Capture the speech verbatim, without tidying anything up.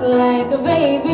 Like a baby.